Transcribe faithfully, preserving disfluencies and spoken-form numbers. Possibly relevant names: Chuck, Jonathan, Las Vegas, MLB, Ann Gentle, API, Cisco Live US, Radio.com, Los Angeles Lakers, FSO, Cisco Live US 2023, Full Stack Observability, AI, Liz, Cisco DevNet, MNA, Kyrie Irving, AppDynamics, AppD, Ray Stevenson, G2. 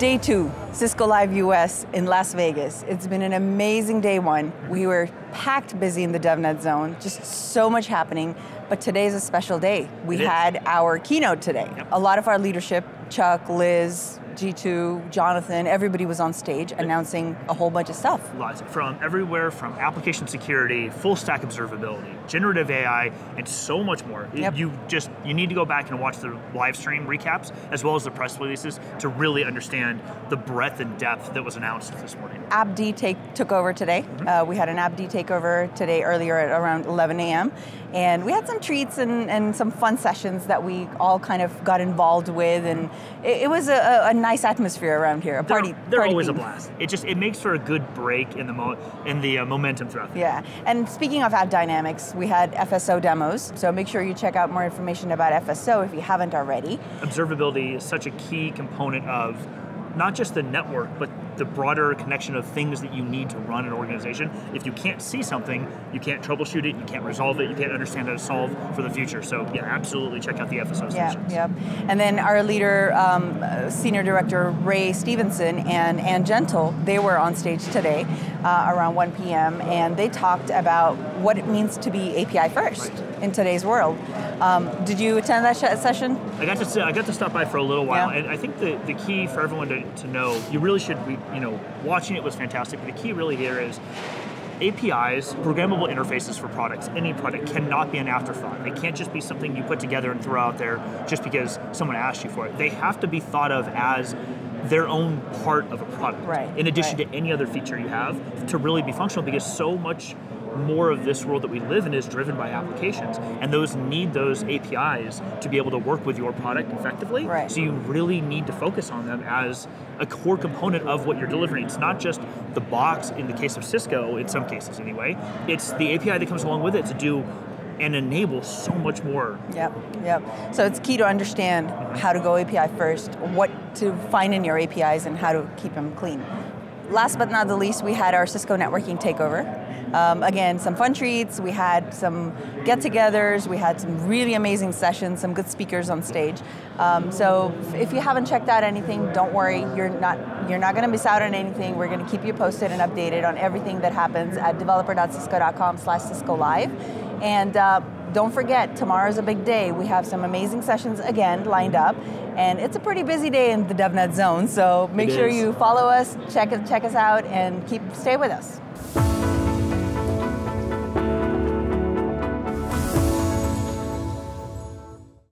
Day two, Cisco Live U S in Las Vegas. It's been an amazing day one. We were packed busy in the DevNet zone, just so much happening, but today's a special day. We had our keynote today. Yep. A lot of our leadership, Chuck, Liz, G two, Jonathan, everybody was on stage announcing a whole bunch of stuff. Lots, from everywhere, from application security, full stack observability, generative A I, and so much more. Yep. You just, you need to go back and watch the live stream recaps, as well as the press releases, to really understand the breadth and depth that was announced this morning. AppD take, took over today. Mm-hmm. uh, we had an AppD takeover today earlier at around eleven A M, and we had some treats and, and some fun sessions that we all kind of got involved with, and it, it was a, a nice atmosphere around here. A party. They're, they're party always theme. A blast. It just it makes for a good break in the mo in the uh, momentum throughout. The yeah. Day. And speaking of AppDynamics, we had F S O demos. So make sure you check out more information about F S O if you haven't already. Observability is such a key component of not just the network, but the broader connection of things that you need to run an organization. If you can't see something, you can't troubleshoot it, you can't resolve it, you can't understand how to solve for the future. So yeah, absolutely check out the F S O sessions. Yeah, yeah. And then our leader, um, Senior Director Ray Stevenson and Ann Gentle, they were on stage today uh, around one P M and they talked about what it means to be A P I first right. in today's world. Um, did you attend that session? I got to I got to stop by for a little while, yeah. and I think the, the key for everyone to, to know, you really should be, you know, watching it was fantastic, but the key really here is A P Is, programmable interfaces for products, any product, cannot be an afterthought. They can't just be something you put together and throw out there just because someone asked you for it. They have to be thought of as their own part of a product, right, in addition right. to any other feature you have, to really be functional, because so much more of this world that we live in is driven by applications, and those need those A P Is to be able to work with your product effectively. Right. So you really need to focus on them as a core component of what you're delivering. It's not just the box in the case of Cisco, in some cases anyway, it's the A P I that comes along with it to do and enable so much more. Yep, yep. So it's key to understand how to go A P I first, what to find in your A P Is, and how to keep them clean. Last but not the least, we had our Cisco networking takeover. Um, again, some fun treats, we had some get-togethers, we had some really amazing sessions, some good speakers on stage. Um, so if you haven't checked out anything, don't worry, you're not, you're not going to miss out on anything. We're going to keep you posted and updated on everything that happens at developer dot cisco dot com slash Cisco Live. And uh, don't forget, tomorrow's a big day. We have some amazing sessions again lined up, and it's a pretty busy day in the DevNet zone. So make sure you follow us, check check us out, and keep stay with us.